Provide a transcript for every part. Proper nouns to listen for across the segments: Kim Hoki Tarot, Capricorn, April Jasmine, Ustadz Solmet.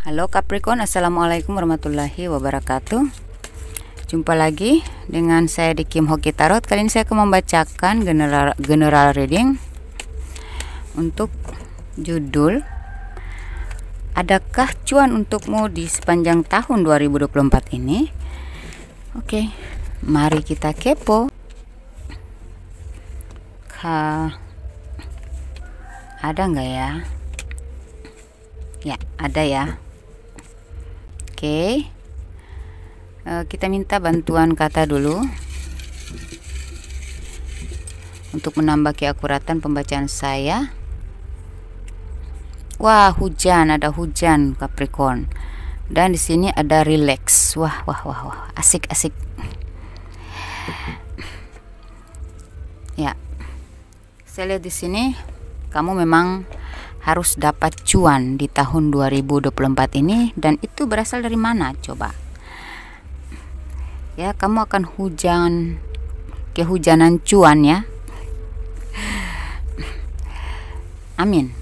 Halo Capricorn, assalamualaikum warahmatullahi wabarakatuh. Jumpa lagi dengan saya di Kim Hoki Tarot. Kali ini saya akan membacakan general reading untuk judul "Adakah cuan untukmu di sepanjang tahun 2024 ini?" Oke, mari kita kepo. Ada nggak ya? Ya, ada ya. Oke, kita minta bantuan kata dulu untuk menambah keakuratan pembacaan saya. Wah, hujan, ada hujan Capricorn. Dan di sini ada relax. Wah, asik. Ya. Saya lihat di sini kamu memang harus dapat cuan di tahun 2024 ini, dan itu berasal dari mana coba? Ya, kamu akan kehujanan cuan ya. Amin.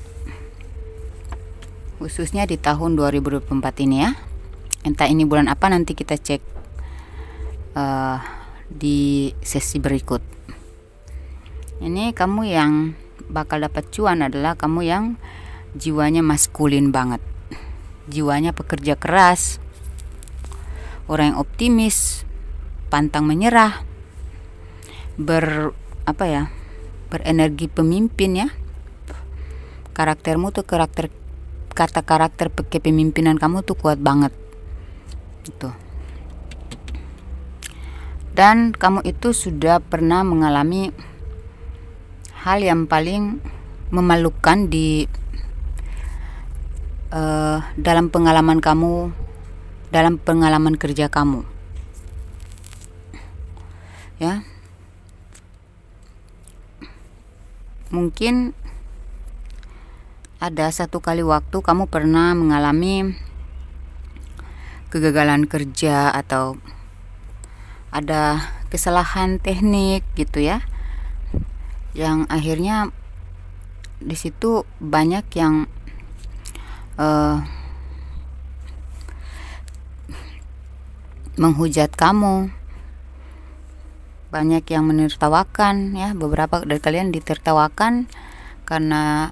Khususnya di tahun 2024 ini ya. Entah ini bulan apa, nanti kita cek di sesi berikut. Ini kamu yang bakal dapat cuan adalah kamu yang jiwanya maskulin banget. Jiwanya pekerja keras, orang yang optimis, pantang menyerah, berenergi pemimpin ya. Karaktermu tuh karakter kepemimpinan kamu tuh kuat banget itu. Dan kamu itu sudah pernah mengalami hal yang paling memalukan di dalam pengalaman kamu, dalam pengalaman kerja kamu ya. Mungkin ada satu kali waktu kamu pernah mengalami kegagalan kerja atau ada kesalahan teknik gitu ya, yang akhirnya di situ banyak yang menghujat kamu, banyak yang menertawakan ya. Beberapa dari kalian ditertawakan karena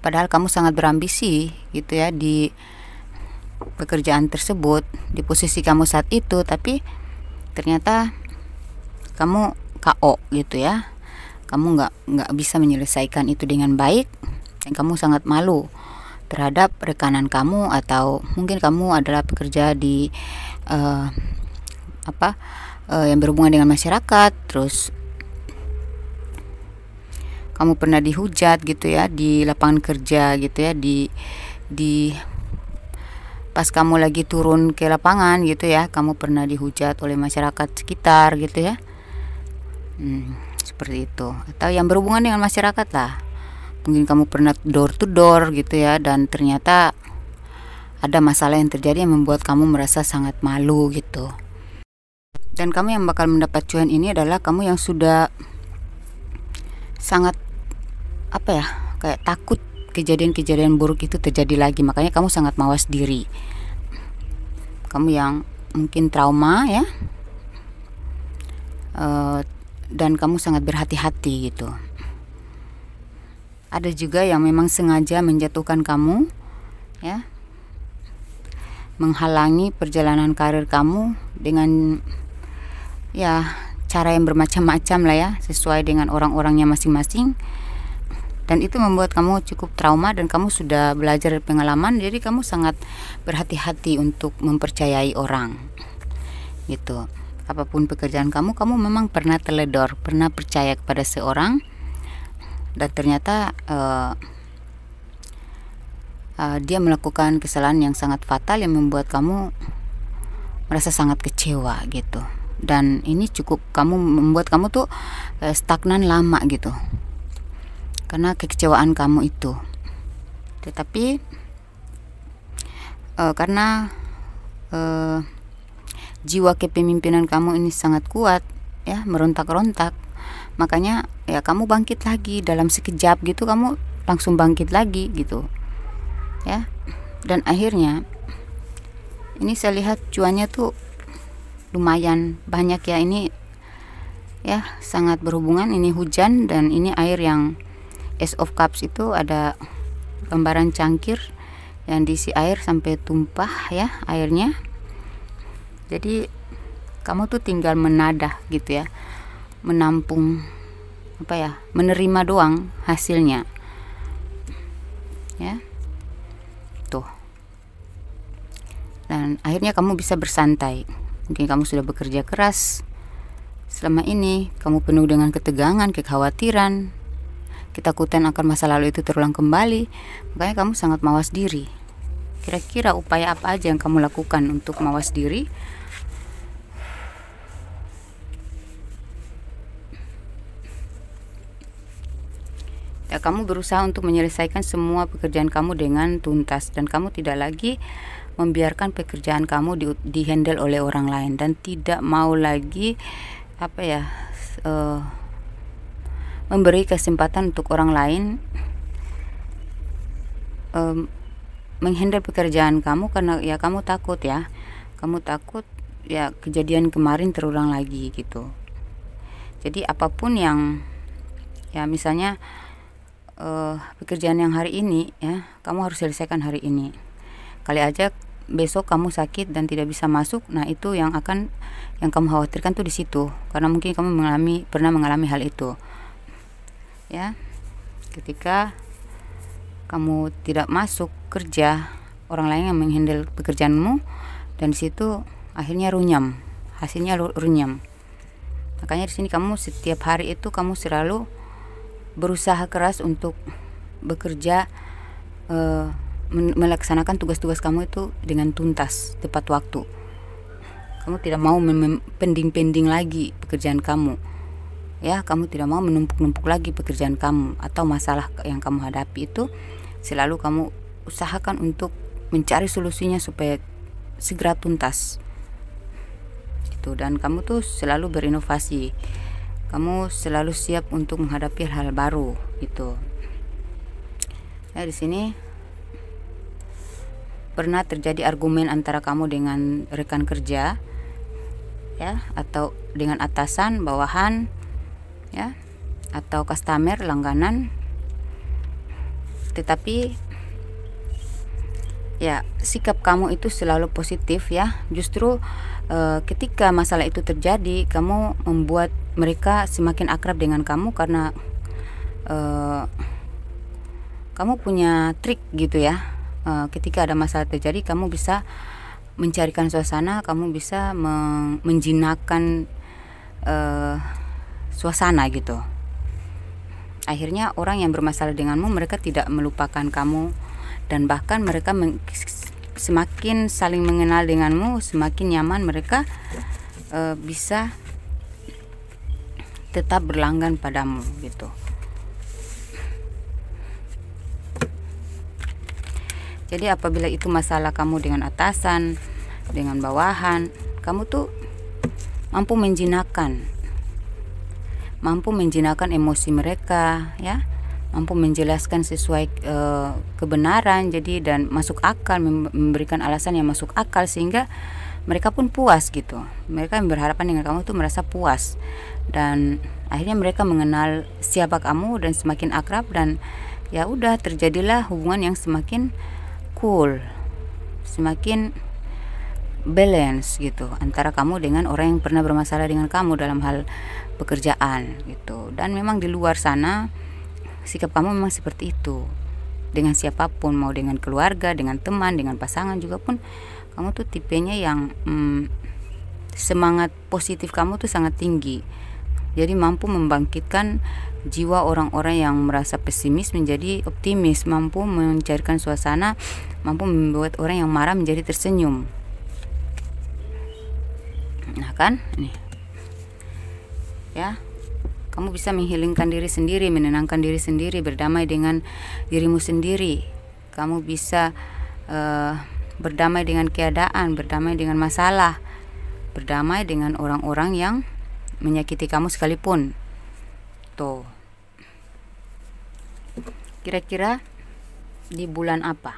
padahal kamu sangat berambisi gitu ya di pekerjaan tersebut, di posisi kamu saat itu, tapi ternyata kamu KO gitu ya. Kamu nggak bisa menyelesaikan itu dengan baik, dan kamu sangat malu terhadap rekanan kamu, atau mungkin kamu adalah pekerja di yang berhubungan dengan masyarakat, terus kamu pernah dihujat gitu ya di lapangan kerja gitu ya, di pas kamu lagi turun ke lapangan gitu ya, kamu pernah dihujat oleh masyarakat sekitar gitu ya. Seperti itu, atau yang berhubungan dengan masyarakat lah. Mungkin kamu pernah door to door gitu ya, dan ternyata ada masalah yang terjadi yang membuat kamu merasa sangat malu gitu. Dan kamu yang bakal mendapat cuan ini adalah kamu yang sudah sangat kayak takut kejadian-kejadian buruk itu terjadi lagi, makanya kamu sangat mawas diri. Kamu yang mungkin trauma ya, dan kamu sangat berhati-hati gitu. Ada juga yang memang sengaja menjatuhkan kamu ya, menghalangi perjalanan karir kamu dengan ya cara yang bermacam-macam lah ya, sesuai dengan orang-orangnya masing-masing. Dan itu membuat kamu cukup trauma, dan kamu sudah belajar dari pengalaman, jadi kamu sangat berhati-hati untuk mempercayai orang gitu. Apapun pekerjaan kamu memang pernah teledor, pernah percaya kepada seorang, dan ternyata dia melakukan kesalahan yang sangat fatal yang membuat kamu merasa sangat kecewa gitu. Dan ini cukup membuat kamu tuh stagnan lama gitu, karena kekecewaan kamu itu. Tetapi karena jiwa kepemimpinan kamu ini sangat kuat ya, merontak-rontak, makanya ya kamu bangkit lagi dalam sekejap gitu, kamu langsung bangkit lagi gitu ya. Dan akhirnya Ini saya lihat cuannya tuh lumayan banyak ya, ini ya sangat berhubungan. Ini hujan dan ini air yang Ace of Cups itu ada gambaran cangkir yang diisi air sampai tumpah ya airnya. Jadi kamu tuh tinggal menadah gitu ya, menampung apa ya, menerima doang hasilnya ya tuh. Dan akhirnya kamu bisa bersantai. Mungkin kamu sudah bekerja keras selama ini, kamu penuh dengan ketegangan, kekhawatiran, ketakutan akan masa lalu itu terulang kembali. Makanya kamu sangat mawas diri. Kira-kira upaya apa aja yang kamu lakukan untuk mawas diri? Ya, kamu berusaha untuk menyelesaikan semua pekerjaan kamu dengan tuntas, dan kamu tidak lagi membiarkan pekerjaan kamu di-handle oleh orang lain, dan tidak mau lagi apa ya, memberi kesempatan untuk orang lain menghandle pekerjaan kamu, karena ya kamu takut ya, kejadian kemarin terulang lagi gitu. Jadi apapun yang ya misalnya pekerjaan yang hari ini ya kamu harus selesaikan hari ini. Kali aja besok kamu sakit dan tidak bisa masuk, nah itu yang kamu khawatirkan tuh di situ, karena mungkin kamu pernah mengalami hal itu ya. Ketika kamu tidak masuk kerja, orang lain yang menghandle pekerjaanmu, dan di situ akhirnya runyam, hasilnya runyam. Makanya di sini kamu setiap hari itu kamu selalu berusaha keras untuk bekerja, melaksanakan tugas-tugas kamu itu dengan tuntas, tepat waktu. Kamu tidak mau pending-pending lagi pekerjaan kamu ya, kamu tidak mau menumpuk-numpuk lagi pekerjaan kamu atau masalah yang kamu hadapi itu. Selalu kamu usahakan untuk mencari solusinya supaya segera tuntas gitu. Dan kamu tuh selalu berinovasi, kamu selalu siap untuk menghadapi hal-hal baru gitu ya. Di sini pernah terjadi argumen antara kamu dengan rekan kerja ya, atau dengan atasan, bawahan ya, atau customer, langganan. Tetapi ya sikap kamu itu selalu positif ya. Justru ketika masalah itu terjadi, kamu membuat mereka semakin akrab dengan kamu, karena kamu punya trik gitu ya. Ketika ada masalah terjadi, kamu bisa mencarikan suasana, kamu bisa menjinakkan suasana gitu. Akhirnya orang yang bermasalah denganmu, mereka tidak melupakan kamu, dan bahkan mereka semakin saling mengenal denganmu, semakin nyaman mereka bisa tetap berlanggan padamu gitu. Jadi apabila itu masalah kamu dengan atasan, dengan bawahan, kamu tuh mampu menjinakkan emosi mereka ya, mampu menjelaskan sesuai kebenaran, jadi dan masuk akal, memberikan alasan yang masuk akal sehingga mereka pun puas gitu. Mereka yang berharapan dengan kamu tuh merasa puas, dan akhirnya mereka mengenal siapa kamu dan semakin akrab, dan ya udah terjadilah hubungan yang semakin cool, semakin balance gitu antara kamu dengan orang yang pernah bermasalah dengan kamu dalam hal pekerjaan gitu. Dan memang di luar sana sikap kamu memang seperti itu dengan siapapun, mau dengan keluarga, dengan teman, dengan pasangan juga pun, kamu tuh tipenya yang semangat positif kamu tuh sangat tinggi. Jadi mampu membangkitkan jiwa orang-orang yang merasa pesimis menjadi optimis, mampu mencairkan suasana, mampu membuat orang yang marah menjadi tersenyum. Nah kan, nih ya, kamu bisa menghilangkan diri sendiri, menenangkan diri sendiri, berdamai dengan dirimu sendiri. Kamu bisa berdamai dengan keadaan, berdamai dengan masalah, berdamai dengan orang-orang yang menyakiti kamu sekalipun. Tuh, kira-kira di bulan apa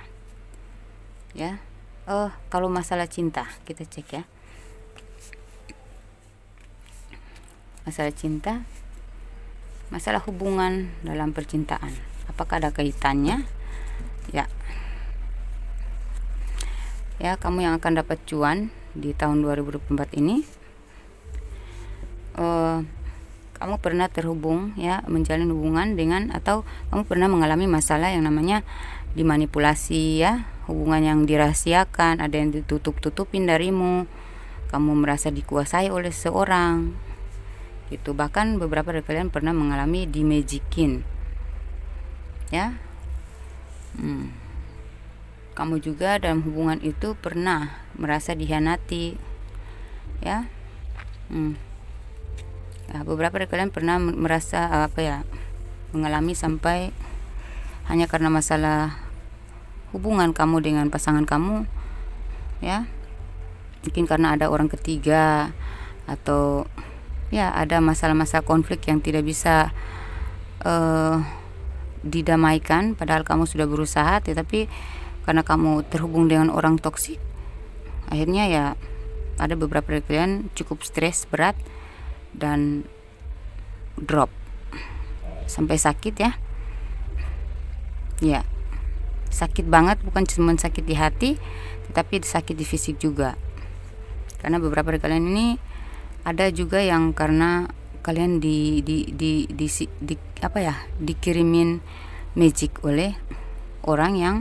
ya Oh, kalau masalah cinta, kita cek ya. Masalah cinta, masalah hubungan dalam percintaan, apakah ada kaitannya? Ya. Ya, kamu yang akan dapat cuan di tahun 2024 ini. Kamu pernah terhubung ya, menjalin hubungan dengan, atau kamu pernah mengalami masalah yang namanya dimanipulasi ya, hubungan yang dirahasiakan, ada yang ditutup-tutupin darimu, kamu merasa dikuasai oleh seorang gitu. Bahkan beberapa dari kalian pernah mengalami dimejikin ya. Kamu juga dalam hubungan itu pernah merasa dikhianati ya. Nah, beberapa dari kalian pernah merasa mengalami sampai hanya karena masalah hubungan kamu dengan pasangan kamu ya, mungkin karena ada orang ketiga atau ya ada masalah-masalah konflik yang tidak bisa didamaikan, padahal kamu sudah berusaha, tetapi karena kamu terhubung dengan orang toksik, akhirnya ya ada beberapa dari kalian cukup stres berat dan drop sampai sakit ya. Ya, sakit banget, bukan cuma sakit di hati tetapi sakit di fisik juga, karena beberapa dari kalian ini ada juga yang karena kalian dikirimin magic oleh orang yang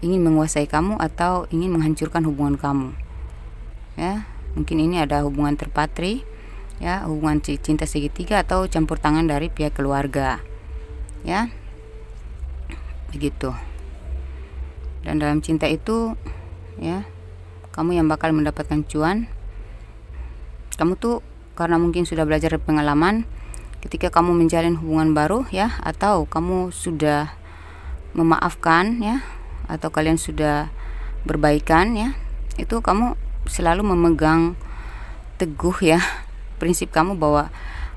ingin menguasai kamu atau ingin menghancurkan hubungan kamu ya. Mungkin ini ada hubungan terpatri ya, hubungan cinta segitiga atau campur tangan dari pihak keluarga ya, begitu. Dan dalam cinta itu ya, kamu yang bakal mendapatkan cuan. Kamu tuh karena mungkin sudah belajar pengalaman ketika kamu menjalin hubungan baru ya, atau kamu sudah memaafkan ya, atau kalian sudah berbaikan ya, itu kamu selalu memegang teguh ya prinsip kamu bahwa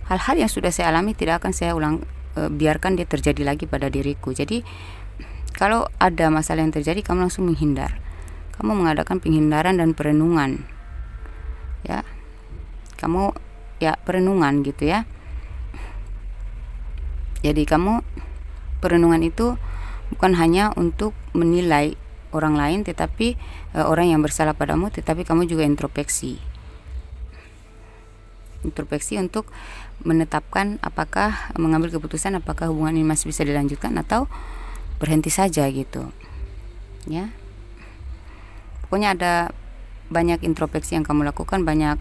hal-hal yang sudah saya alami tidak akan saya biarkan dia terjadi lagi pada diriku. Jadi kalau ada masalah yang terjadi, kamu langsung menghindar, kamu mengadakan penghindaran dan perenungan ya, kamu ya perenungan gitu ya. Jadi kamu perenungan itu bukan hanya untuk menilai orang lain tetapi orang yang bersalah padamu, tetapi kamu juga introspeksi untuk menetapkan apakah mengambil keputusan apakah hubungan ini masih bisa dilanjutkan atau berhenti saja gitu ya. Pokoknya ada banyak introspeksi yang kamu lakukan, banyak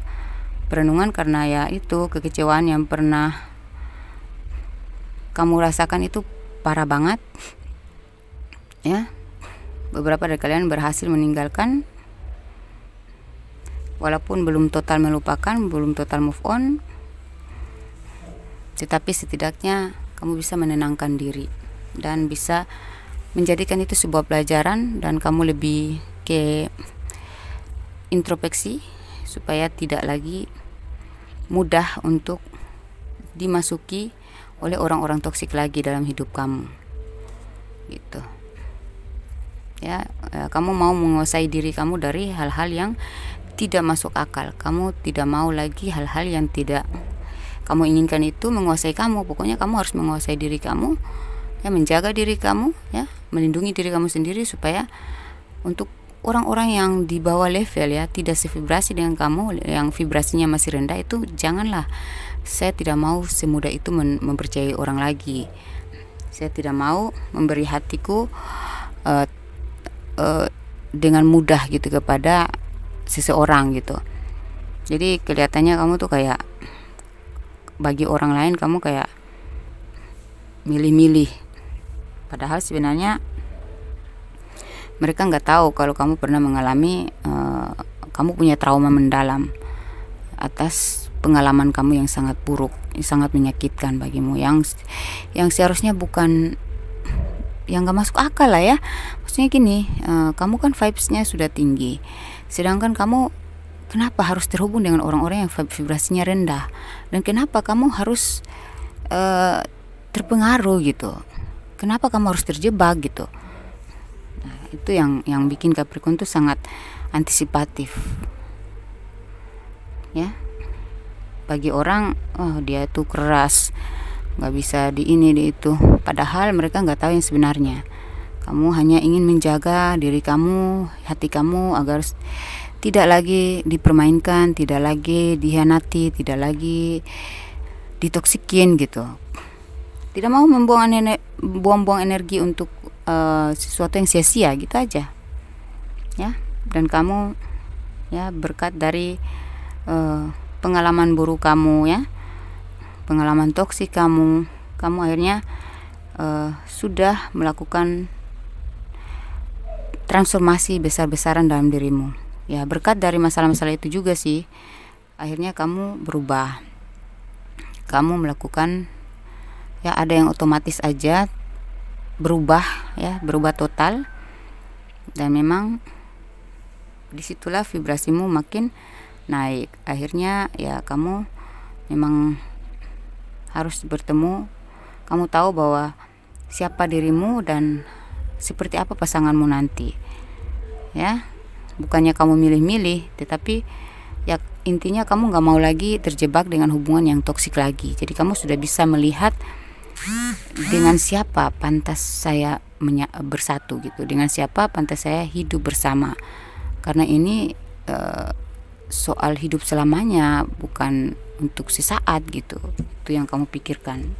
perenungan, karena ya itu kekecewaan yang pernah kamu rasakan itu parah banget ya. Beberapa dari kalian berhasil meninggalkan, walaupun belum total melupakan, belum total move on, tetapi setidaknya kamu bisa menenangkan diri dan bisa menjadikan itu sebuah pelajaran, dan kamu lebih ke introspeksi supaya tidak lagi mudah untuk dimasuki oleh orang-orang toksik lagi dalam hidup kamu gitu ya. Kamu mau menguasai diri kamu dari hal-hal yang tidak masuk akal, kamu tidak mau lagi hal-hal yang tidak kamu inginkan itu menguasai kamu. Pokoknya kamu harus menguasai diri kamu ya, menjaga diri kamu ya, melindungi diri kamu sendiri supaya untuk orang-orang yang di bawah level ya, tidak sevibrasi dengan kamu, yang vibrasinya masih rendah itu janganlah. Saya tidak mau semudah itu mempercayai orang lagi, saya tidak mau memberi hatiku dengan mudah gitu kepada seseorang gitu. Jadi kelihatannya kamu tuh kayak bagi orang lain kamu kayak milih-milih, padahal sebenarnya mereka nggak tahu kalau kamu pernah mengalami kamu punya trauma mendalam atas pengalaman kamu yang sangat buruk, yang sangat menyakitkan bagimu, yang seharusnya bukan, yang gak masuk akal lah ya. Maksudnya gini, kamu kan vibesnya sudah tinggi, sedangkan kamu kenapa harus terhubung dengan orang-orang yang vibrasinya rendah, dan kenapa kamu harus terpengaruh gitu, kenapa kamu harus terjebak gitu. Nah, Itu yang bikin Capricorn tuh sangat antisipatif ya. Bagi orang, oh dia tuh keras, nggak bisa di ini di itu, padahal mereka nggak tahu yang sebenarnya. Kamu hanya ingin menjaga diri kamu, hati kamu agar tidak lagi dipermainkan, tidak lagi dikhianati, tidak lagi ditoksikin gitu. Tidak mau membuang-buang energi untuk sesuatu yang sia-sia gitu aja ya. Dan kamu ya berkat dari pengalaman buruk kamu ya, pengalaman toksik kamu, akhirnya sudah melakukan transformasi besar-besaran dalam dirimu ya. Berkat dari masalah-masalah itu juga sih akhirnya kamu berubah, kamu melakukan ya, ada yang otomatis aja berubah ya, berubah total. Dan memang disitulah vibrasimu makin naik. Akhirnya ya kamu memang harus bertemu, kamu tahu bahwa siapa dirimu dan seperti apa pasanganmu nanti ya. Bukannya kamu milih-milih, tetapi ya intinya kamu nggak mau lagi terjebak dengan hubungan yang toksik lagi. Jadi kamu sudah bisa melihat dengan siapa pantas saya bersatu gitu, dengan siapa pantas saya hidup bersama, karena ini soal hidup selamanya, bukan untuk sesaat gitu. Itu yang kamu pikirkan.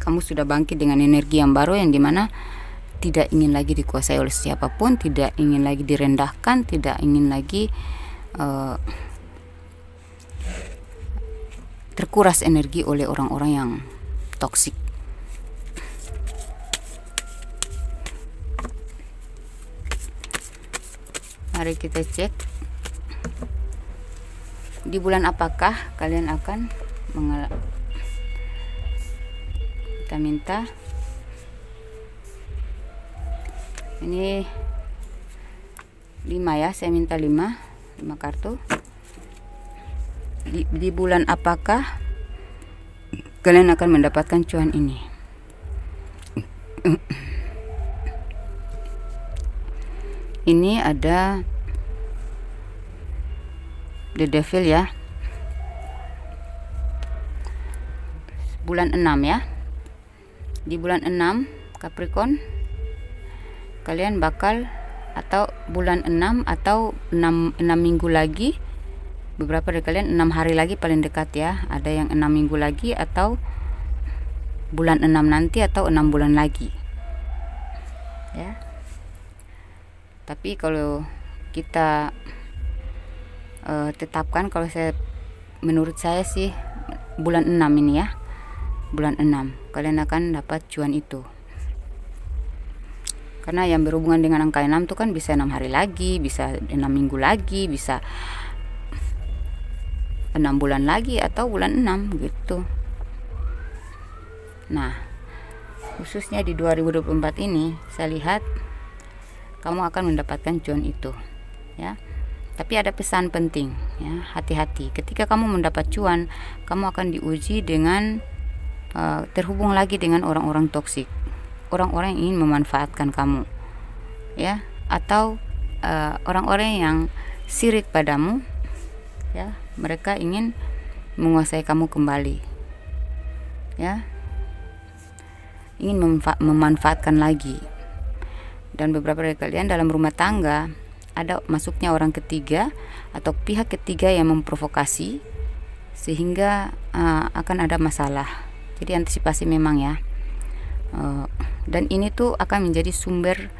Kamu sudah bangkit dengan energi yang baru, yang dimana tidak ingin lagi dikuasai oleh siapapun, tidak ingin lagi direndahkan, tidak ingin lagi terkuras energi oleh orang-orang yang toksik. Mari kita cek di bulan apakah kalian akan mengalami. Kita minta ini 5 ya, saya minta 5 kartu. Di bulan apakah kalian akan mendapatkan cuan ini? Ini ada The Devil ya, bulan 6 ya. Di bulan 6 Capricorn kalian bakal, atau bulan 6 atau 6 minggu lagi, beberapa dari kalian 6 hari lagi paling dekat ya. Ada yang 6 minggu lagi atau bulan 6 nanti atau 6 bulan lagi ya. Tapi kalau kita tetapkan, kalau saya, menurut saya sih bulan 6 ini ya, bulan 6 kalian akan dapat cuan itu. Karena yang berhubungan dengan angka 6 itu kan bisa 6 hari lagi, bisa 6 minggu lagi, bisa 6 bulan lagi atau bulan 6 gitu. Nah, khususnya di 2024 ini saya lihat kamu akan mendapatkan cuan itu ya. Tapi ada pesan penting ya, hati-hati ketika kamu mendapat cuan, kamu akan diuji dengan terhubung lagi dengan orang-orang toksik, orang-orang yang ingin memanfaatkan kamu ya, atau orang-orang yang sirik padamu ya, mereka ingin menguasai kamu kembali ya, ingin memanfaatkan lagi. Dan beberapa dari kalian dalam rumah tangga ada masuknya orang ketiga atau pihak ketiga yang memprovokasi, sehingga akan ada masalah. Jadi antisipasi memang ya, dan ini tuh akan menjadi sumber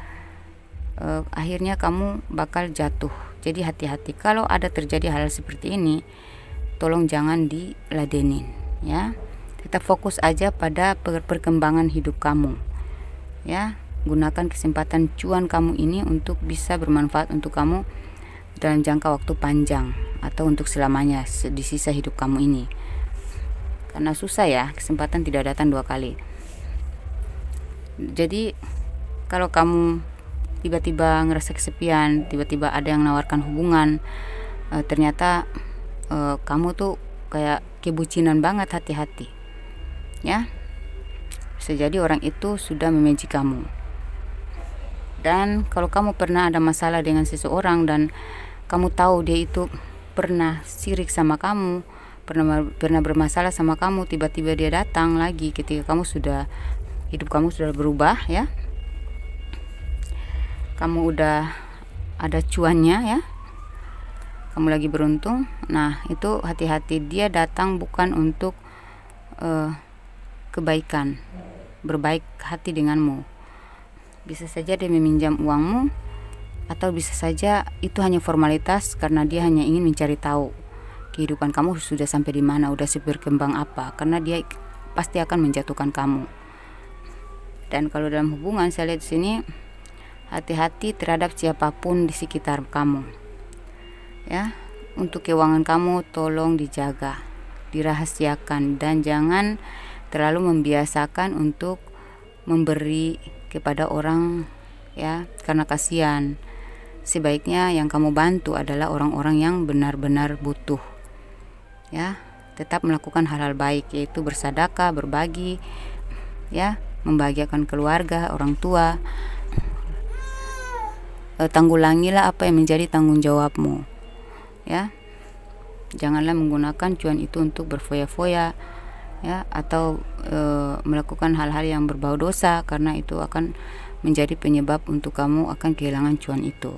akhirnya kamu bakal jatuh. Jadi hati-hati, kalau ada terjadi hal seperti ini tolong jangan diladenin ya. Tetap fokus aja pada perkembangan hidup kamu ya. Gunakan kesempatan cuan kamu ini untuk bisa bermanfaat untuk kamu dalam jangka waktu panjang atau untuk selamanya di sisa hidup kamu ini. Karena susah ya, kesempatan tidak datang dua kali. Jadi kalau kamu tiba-tiba ngerasa kesepian, tiba-tiba ada yang menawarkan hubungan, ternyata kamu tuh kayak kebucinan banget, hati-hati ya. Bisa jadi orang itu sudah memanji kamu. Dan kalau kamu pernah ada masalah dengan seseorang dan kamu tahu dia itu pernah sirik sama kamu, pernah bermasalah sama kamu, tiba-tiba dia datang lagi ketika kamu sudah, hidup kamu sudah berubah ya, kamu udah ada cuannya ya, kamu lagi beruntung. Nah itu hati-hati, dia datang bukan untuk kebaikan, berbaik hati denganmu. Bisa saja dia meminjam uangmu, atau bisa saja itu hanya formalitas karena dia hanya ingin mencari tahu kehidupan kamu sudah sampai di mana, udah berkembang apa, karena dia pasti akan menjatuhkan kamu. Dan kalau dalam hubungan, saya lihat di sini hati-hati terhadap siapapun di sekitar kamu ya. Untuk keuangan kamu tolong dijaga, dirahasiakan, dan jangan terlalu membiasakan untuk memberi kepada orang ya, karena kasihan. Sebaiknya yang kamu bantu adalah orang-orang yang benar-benar butuh ya. Tetap melakukan hal-hal baik, yaitu bersedekah, berbagi ya, membahagiakan keluarga, orang tua. Tanggulangilah apa yang menjadi tanggung jawabmu ya. Janganlah menggunakan cuan itu untuk berfoya-foya ya, atau melakukan hal-hal yang berbau dosa, karena itu akan menjadi penyebab untuk kamu akan kehilangan cuan itu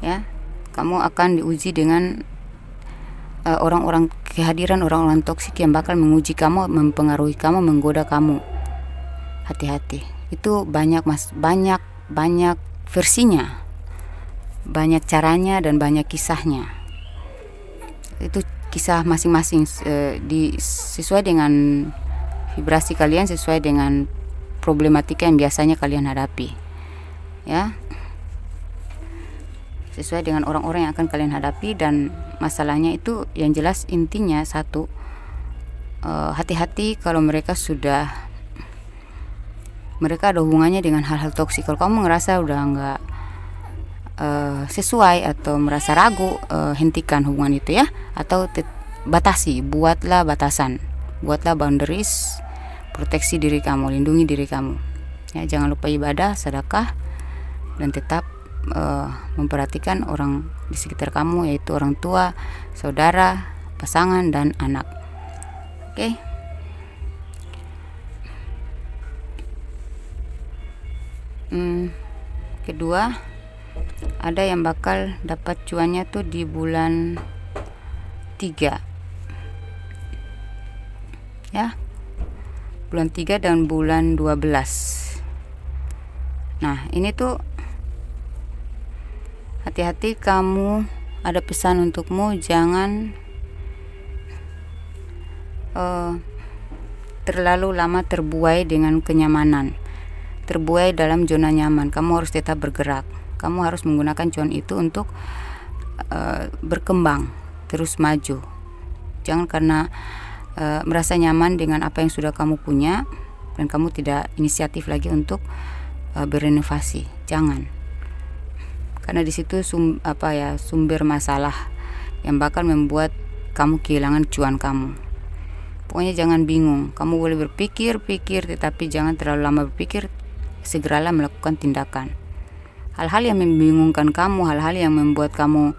ya. Kamu akan diuji dengan orang-orang, kehadiran orang-orang toksik yang bakal menguji kamu, mempengaruhi kamu, menggoda kamu. Hati-hati, itu banyak versinya, banyak caranya, dan banyak kisahnya. Itu kisah masing-masing sesuai dengan vibrasi kalian, sesuai dengan problematika yang biasanya kalian hadapi ya, sesuai dengan orang-orang yang akan kalian hadapi dan masalahnya. Itu yang jelas intinya satu, hati-hati kalau mereka ada hubungannya dengan hal-hal toksik. Kalau kamu ngerasa udah nggak sesuai atau merasa ragu, hentikan hubungan itu ya, atau batasi, buatlah batasan, buatlah boundaries, proteksi diri kamu, lindungi diri kamu ya. Jangan lupa ibadah, sedekah, dan tetap memperhatikan orang di sekitar kamu, yaitu orang tua, saudara, pasangan, dan anak. Oke. Kedua, ada yang bakal dapat cuannya tuh di bulan 3 ya, bulan 3 dan bulan 12. Nah ini tuh hati-hati, kamu ada pesan untukmu, jangan terlalu lama terbuai dengan kenyamanan, terbuai dalam zona nyaman. Kamu harus tetap bergerak, kamu harus menggunakan cuan itu untuk berkembang, terus maju. Jangan karena merasa nyaman dengan apa yang sudah kamu punya dan kamu tidak inisiatif lagi untuk berenovasi. Jangan, karena disitu sumber masalah yang bakal membuat kamu kehilangan cuan kamu. Pokoknya jangan bingung, kamu boleh berpikir-pikir, tetapi jangan terlalu lama berpikir, segeralah melakukan tindakan. Hal-hal yang membingungkan kamu, hal-hal yang membuat kamu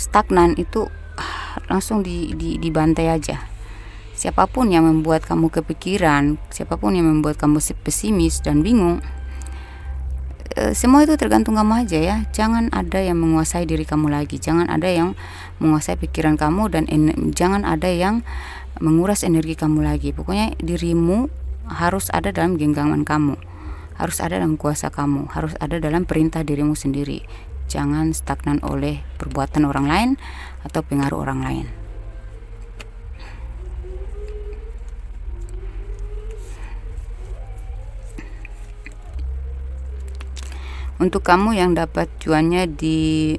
stagnan, itu langsung dibantai aja. Siapapun yang membuat kamu kepikiran, siapapun yang membuat kamu pesimis dan bingung, semua itu tergantung kamu aja ya. Jangan ada yang menguasai diri kamu lagi, jangan ada yang menguasai pikiran kamu, dan jangan ada yang menguras energi kamu lagi. Pokoknya dirimu harus ada dalam genggaman kamu, harus ada dalam kuasa kamu, harus ada dalam perintah dirimu sendiri. Jangan stagnan oleh perbuatan orang lain atau pengaruh orang lain. Untuk kamu yang dapat cuannya di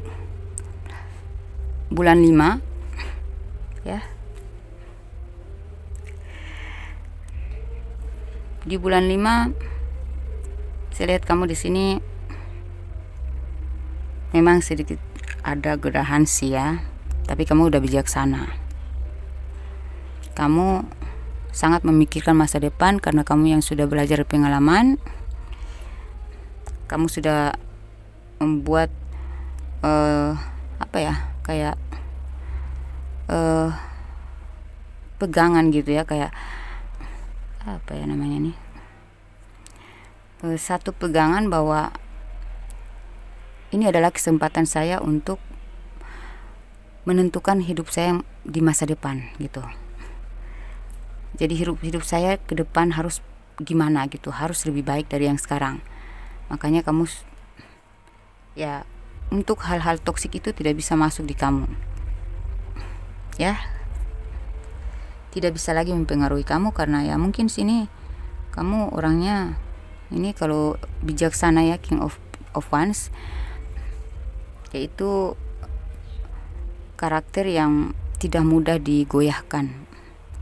bulan 5 ya, di bulan 5 saya lihat kamu di sini memang sedikit ada gerahan sih ya, tapi kamu udah bijaksana. Kamu sangat memikirkan masa depan, karena kamu yang sudah belajar pengalaman, kamu sudah membuat apa ya, kayak pegangan gitu ya, kayak apa ya namanya nih, satu pegangan bahwa ini adalah kesempatan saya untuk menentukan hidup saya di masa depan gitu. Jadi hidup saya ke depan harus gimana gitu, harus lebih baik dari yang sekarang. Makanya kamu ya, untuk hal-hal toksik itu tidak bisa masuk di kamu ya, tidak bisa lagi mempengaruhi kamu, karena ya mungkin sini kamu orangnya ini, kalau bijaksana ya, King of Wands, yaitu karakter yang tidak mudah digoyahkan,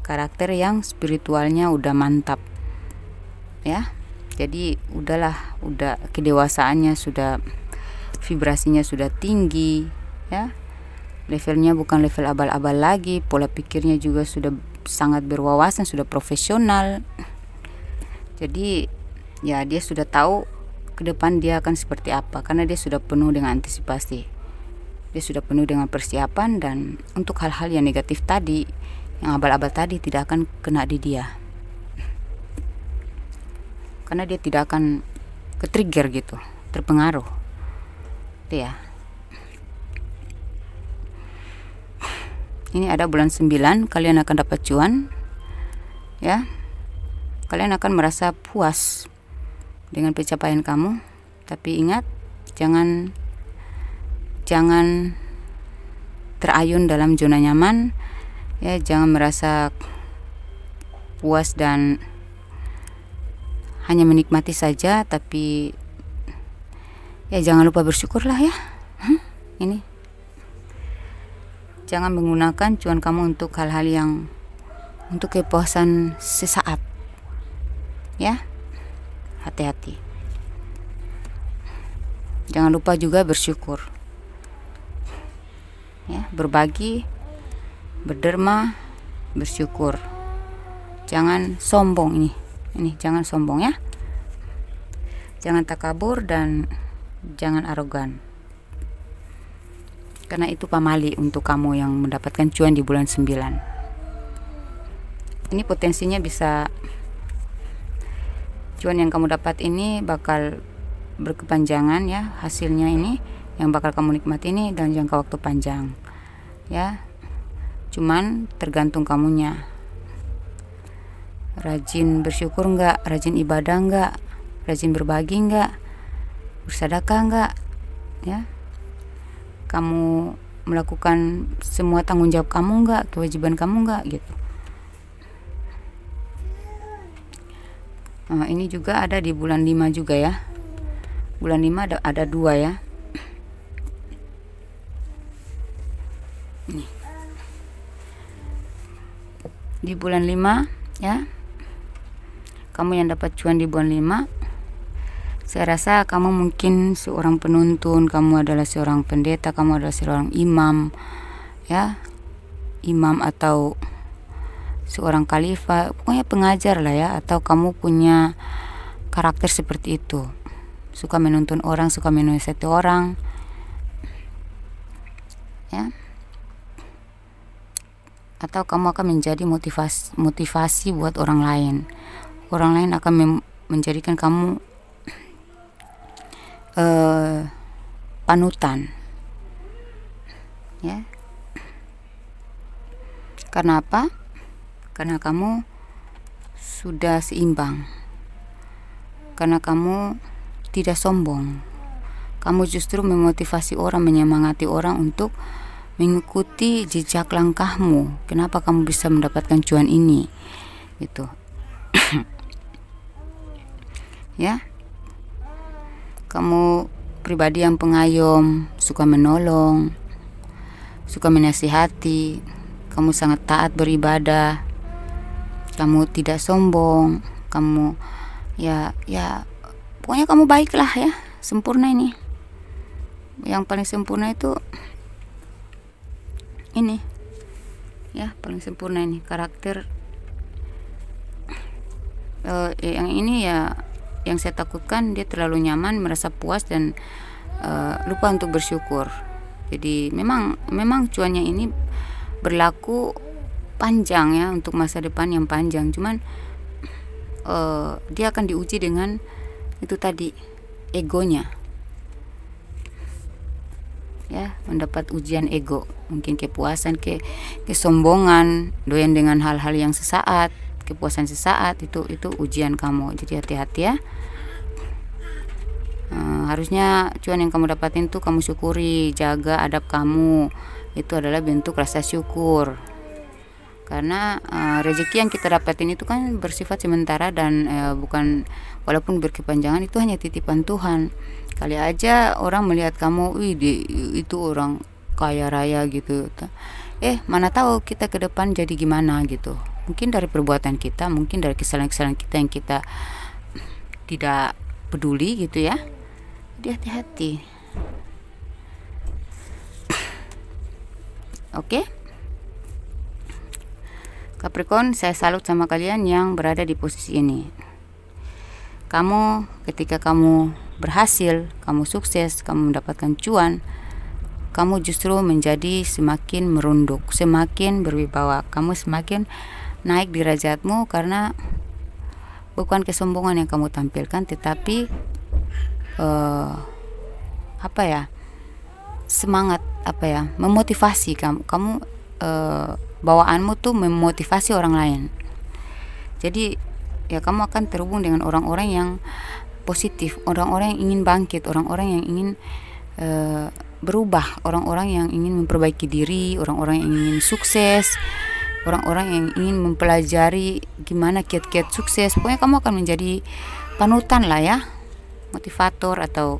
karakter yang spiritualnya udah mantap ya. Jadi udahlah, udah kedewasaannya sudah, vibrasinya sudah tinggi ya, levelnya bukan level abal-abal lagi, pola pikirnya juga sudah sangat berwawasan, sudah profesional. Jadi ya dia sudah tahu ke depan dia akan seperti apa, karena dia sudah penuh dengan antisipasi, dia sudah penuh dengan persiapan, dan untuk hal-hal yang negatif tadi, yang abal-abal tadi, tidak akan kena di dia, karena dia tidak akan ketrigger gitu, terpengaruh itu ya. Ini ada bulan 9, kalian akan dapat cuan ya, kalian akan merasa puas dengan pencapaian kamu, tapi ingat, jangan terayun dalam zona nyaman ya, jangan merasa puas dan hanya menikmati saja, tapi ya jangan lupa bersyukurlah ya. Ini jangan menggunakan cuan kamu untuk hal-hal yang untuk kepuasan sesaat ya, hati-hati, jangan lupa juga bersyukur ya, berbagi, berderma, bersyukur, jangan sombong. Ini jangan sombong ya, jangan takabur dan jangan arogan, karena itu pamali untuk kamu yang mendapatkan cuan di bulan 9. Ini potensinya bisa, cuan yang kamu dapat ini bakal berkepanjangan ya, hasilnya ini yang bakal kamu nikmati ini dalam jangka waktu panjang ya. Cuman tergantung kamunya, rajin bersyukur enggak, rajin ibadah enggak, rajin berbagi enggak, bersedekah enggak ya, kamu melakukan semua tanggung jawab kamu enggak, kewajiban kamu enggak gitu. Nah, ini juga ada di bulan 5 juga ya, bulan 5 ada 2 ya. Nih, di bulan 5 ya, kamu yang dapat cuan di bulan 5, saya rasa kamu mungkin seorang penuntun, kamu adalah seorang pendeta, kamu adalah seorang imam ya, imam atau seorang khalifah, pokoknya pengajar lah ya, atau kamu punya karakter seperti itu, suka menuntun orang, suka menasihati orang ya, atau kamu akan menjadi motivasi buat orang lain. Orang lain akan menjadikan kamu panutan ya. Karena apa? Karena kamu sudah seimbang, karena kamu tidak sombong, kamu justru memotivasi orang, menyemangati orang untuk mengikuti jejak langkahmu. Kenapa kamu bisa mendapatkan cuan ini gitu ya. Kamu pribadi yang pengayom, suka menolong, suka menasihati, kamu sangat taat beribadah, kamu tidak sombong, kamu ya pokoknya kamu baiklah ya, sempurna. Ini yang paling sempurna itu ini ya, paling sempurna ini karakter yang ini ya yang saya takutkan dia terlalu nyaman, merasa puas dan lupa untuk bersyukur. Jadi memang cuannya ini berlaku panjang ya, untuk masa depan yang panjang, cuman dia akan diuji dengan itu tadi, egonya ya, mendapat ujian ego, mungkin kepuasan, kesombongan, doyan dengan hal-hal yang sesaat, kepuasan sesaat, itu ujian kamu. Jadi hati-hati ya. Harusnya cuan yang kamu dapatin tuh kamu syukuri, jaga adab kamu, itu adalah bentuk rasa syukur. Karena rezeki yang kita dapatin itu kan bersifat sementara dan bukan, walaupun berkepanjangan itu hanya titipan Tuhan. Kali aja orang melihat kamu, wih itu orang kaya raya gitu, mana tahu kita ke depan jadi gimana gitu. Mungkin dari perbuatan kita, mungkin dari kesalahan-kesalahan kita yang kita tidak peduli gitu ya. Jadi hati-hati. Oke? Capricorn, saya salut sama kalian yang berada di posisi ini. Kamu, ketika kamu berhasil, kamu sukses, kamu mendapatkan cuan, kamu justru menjadi semakin merunduk, semakin berwibawa, kamu semakin naik derajatmu, karena bukan kesombongan yang kamu tampilkan, tetapi semangat, memotivasi kamu bawaanmu tuh memotivasi orang lain. Jadi ya kamu akan terhubung dengan orang-orang yang positif, orang-orang yang ingin bangkit, orang-orang yang ingin berubah, orang-orang yang ingin memperbaiki diri, orang-orang yang ingin sukses, orang-orang yang ingin mempelajari gimana kiat-kiat sukses. Pokoknya kamu akan menjadi panutan lah ya, motivator atau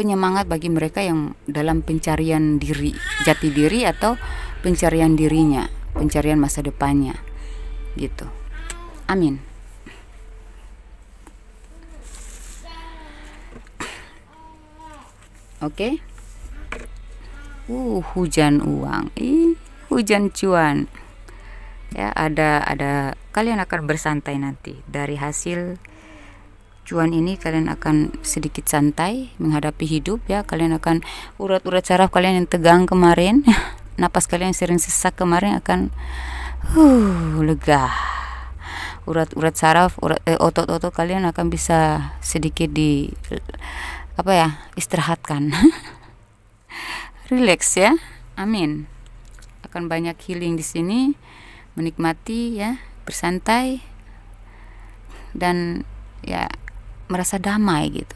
penyemangat bagi mereka yang dalam pencarian diri, jati diri, atau pencarian dirinya, pencarian masa depannya gitu. Amin. Oke. Hujan uang. Hujan cuan. Ya, ada kalian akan bersantai nanti. Dari hasil cuan ini kalian akan sedikit santai menghadapi hidup ya. Kalian akan urat-urat saraf kalian yang tegang kemarin. Napas kalian sering sesak kemarin akan lega. Urat-urat saraf, otot-otot kalian akan bisa sedikit di istirahatkan. Relax ya. Amin. Akan banyak healing di sini, menikmati ya, bersantai dan ya merasa damai gitu.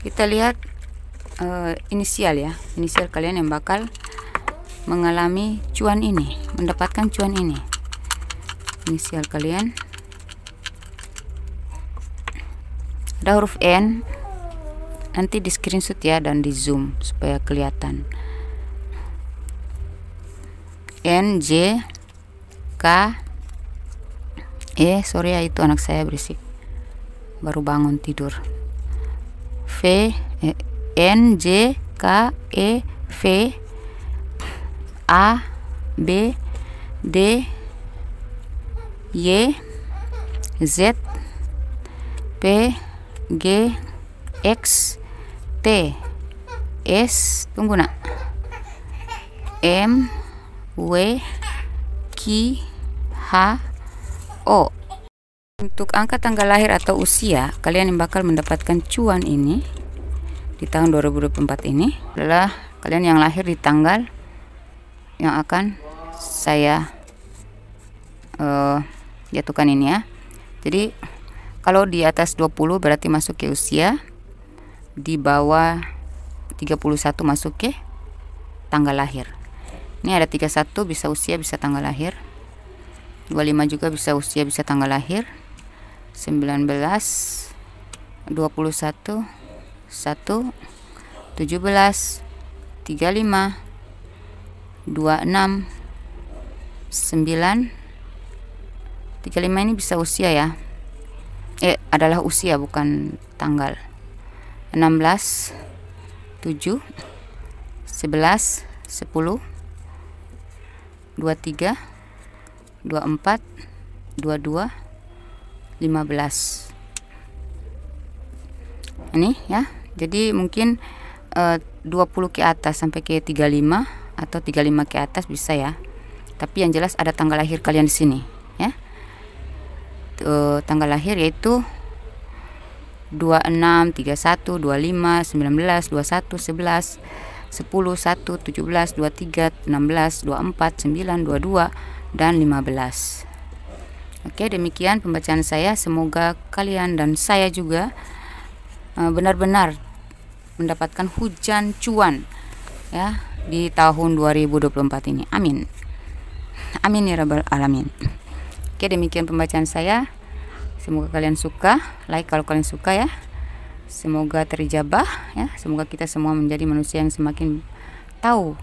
Kita lihat inisial ya, inisial kalian yang bakal mengalami cuan ini, mendapatkan cuan ini. Inisial kalian ada huruf N, nanti di screenshot ya dan di zoom supaya kelihatan. N, J, K, sorry ya, itu anak saya berisik baru bangun tidur. V, N, J, K, E, V, A, B, D, Y, Z, P, G, X, T, S, tunggu nak, M, W, Q, H, O. Untuk angka tanggal lahir atau usia kalian yang bakal mendapatkan cuan ini di tahun 2024 ini adalah kalian yang lahir di tanggal yang akan saya jatuhkan ini ya. Jadi kalau di atas 20 berarti masuk ke usia, di bawah 31 masuk ke tanggal lahir. Ini ada 31 bisa usia bisa tanggal lahir, 25 juga bisa usia bisa tanggal lahir, 19, 21, 1, 17, 35, 26, 9, 35 ini bisa usia ya. Adalah usia bukan tanggal. 16, 7, 11, 10, 9, 8, 7, 6, 5, 4, 3, 2, 1, 23, 24, 22, 15. Ini ya. Jadi mungkin 20 ke atas sampai ke 35 atau 35 ke atas bisa ya. Tapi yang jelas ada tanggal lahir kalian di sini ya. Tanggal lahir yaitu 26, 31, 25, 19, 21, 11, 10, 1, 17, 23, 16, 24, 9, 22, dan 15. Oke, demikian pembacaan saya. Semoga kalian dan saya juga benar-benar mendapatkan hujan cuan ya di tahun 2024 ini. Amin. Amin ya rabbal alamin. Oke, demikian pembacaan saya. Semoga kalian suka, like kalau kalian suka ya. Semoga terjabah ya. Semoga kita semua menjadi manusia yang semakin tahu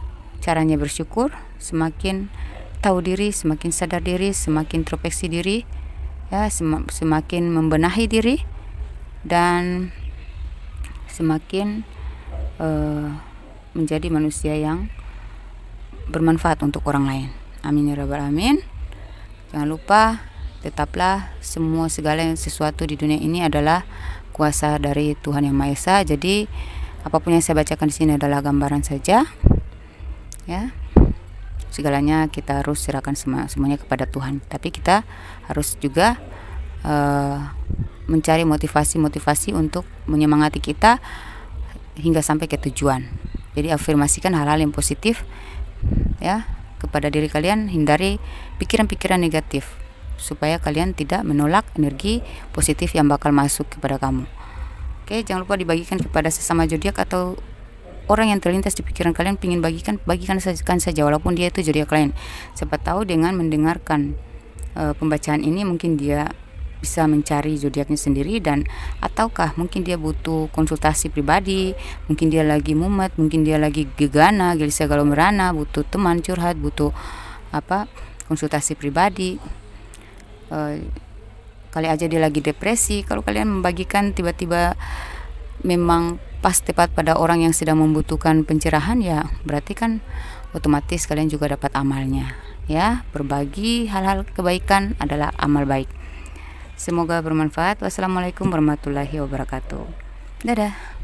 caranya bersyukur, semakin tahu diri, semakin sadar diri, semakin introspeksi diri ya, semakin membenahi diri dan semakin menjadi manusia yang bermanfaat untuk orang lain. Amin ya rabbal alamin. Jangan lupa tetaplah semua segala yang sesuatu di dunia ini adalah kuasa dari Tuhan Yang Maha Esa. Jadi apapun yang saya bacakan di sini adalah gambaran saja ya. Segalanya kita harus serahkan semuanya kepada Tuhan, tapi kita harus juga mencari motivasi-motivasi untuk menyemangati kita hingga sampai ke tujuan. Jadi afirmasikan hal-hal yang positif ya kepada diri kalian, hindari pikiran-pikiran negatif supaya kalian tidak menolak energi positif yang bakal masuk kepada kamu. Oke, jangan lupa dibagikan kepada sesama zodiak atau orang yang terlintas di pikiran kalian. Pingin bagikan saja walaupun dia itu zodiak lain. Siapa tahu dengan mendengarkan pembacaan ini mungkin dia bisa mencari zodiaknya sendiri, dan ataukah mungkin dia butuh konsultasi pribadi, mungkin dia lagi mumet, mungkin dia lagi gegana, gelisah, galau merana, butuh teman curhat, butuh apa konsultasi pribadi. Kali aja dia lagi depresi. Kalau kalian membagikan tiba-tiba memang pas tepat pada orang yang sedang membutuhkan pencerahan ya, berarti kan otomatis kalian juga dapat amalnya ya. Berbagi hal-hal kebaikan adalah amal baik. Semoga bermanfaat. Wassalamualaikum warahmatullahi wabarakatuh. Dadah.